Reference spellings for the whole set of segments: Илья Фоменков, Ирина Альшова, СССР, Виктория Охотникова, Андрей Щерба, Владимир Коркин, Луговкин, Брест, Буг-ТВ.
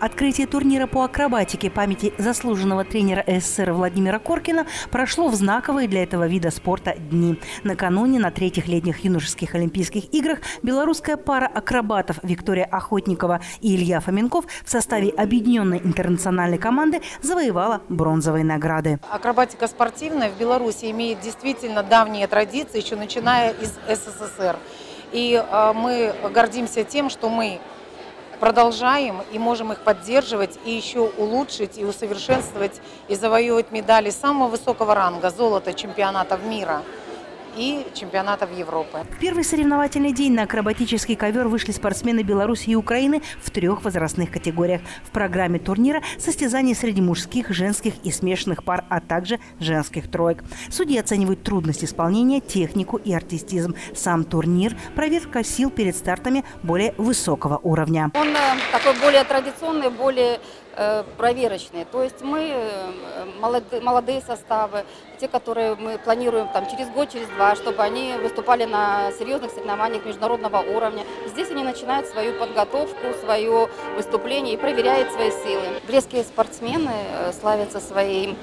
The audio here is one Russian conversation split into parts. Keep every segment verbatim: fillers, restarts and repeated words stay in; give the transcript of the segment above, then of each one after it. Открытие турнира по акробатике памяти заслуженного тренера СССР Владимира Коркина прошло в знаковые для этого вида спорта дни. Накануне на третьих летних юношеских Олимпийских играх белорусская пара акробатов Виктория Охотникова и Илья Фоменков в составе объединенной интернациональной команды завоевала бронзовые награды. Акробатика спортивная в Беларуси имеет действительно давние традиции, еще начиная из СССР. И мы гордимся тем, что мы продолжаем и можем их поддерживать, и еще улучшить, и усовершенствовать, и завоевывать медали самого высокого ранга – золото чемпионатов мира и чемпионатов Европы. В первый соревновательный день на акробатический ковер вышли спортсмены Беларуси и Украины в трех возрастных категориях. В программе турнира состязания среди мужских, женских и смешанных пар, а также женских троек. Судьи оценивают трудность исполнения, технику и артистизм. Сам турнир – проверка сил перед стартами более высокого уровня. Он такой более традиционный, более проверочные. То есть мы молодые составы, те, которые мы планируем там, через год, через два, чтобы они выступали на серьезных соревнованиях международного уровня. Здесь они начинают свою подготовку, свое выступление и проверяют свои силы. Брестские спортсмены славятся своей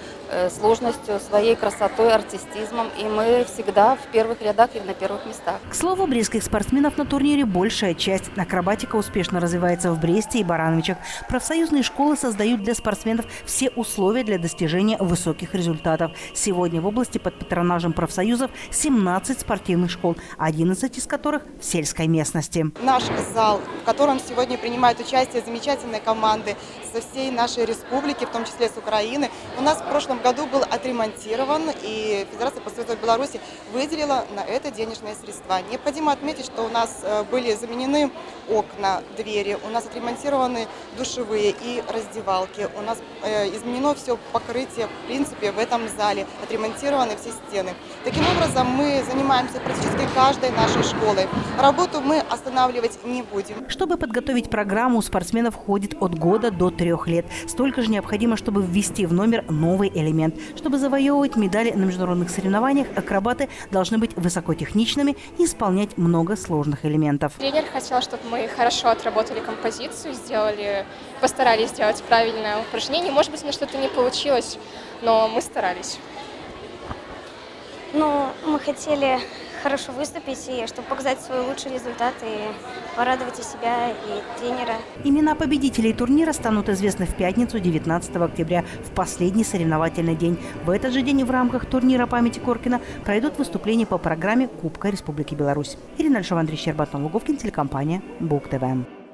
сложностью, своей красотой, артистизмом, и мы всегда в первых рядах и на первых местах. К слову, брестских спортсменов на турнире большая часть. Акробатика успешно развивается в Бресте и Барановичах. Профсоюзные школы создают для спортсменов все условия для достижения высоких результатов. Сегодня в области под патронажем профсоюзов семнадцать спортивных школ, одиннадцать из которых в сельской местности. Наш зал, в котором сегодня принимают участие замечательные команды со всей нашей республики, в том числе с Украины, у нас в прошлом году был отремонтирован, и Федерация профсоюзов Беларуси выделила на это денежные средства. Необходимо отметить, что у нас были заменены окна, двери, у нас отремонтированы душевые и раздевалки, у нас э, изменено все покрытие, в принципе, в этом зале, отремонтированы все стены. Таким образом, мы занимаемся практически каждой нашей школой. Работу мы останавливать не будем. Чтобы подготовить программу, у спортсменов ходит от года до трех лет. Столько же необходимо, чтобы ввести в номер новый элемент. Чтобы завоевывать медали на международных соревнованиях, акробаты должны быть высокотехничными и исполнять много сложных элементов. Тренер хотел, чтобы мы хорошо отработали композицию, сделали, постарались сделать правильное упражнение. Может быть, у нас что-то не получилось, но мы старались. Ну, мы хотели хорошо выступить, и чтобы показать свой лучший результат, и порадовать и себя, и тренера. Имена победителей турнира станут известны в пятницу, девятнадцатого октября, в последний соревновательный день. В этот же день в рамках турнира памяти Коркина пройдут выступления по программе Кубка Республики Беларусь. Ирина Альшова, Андрей Щерба, Луговкин, телекомпания Буг-ТВ.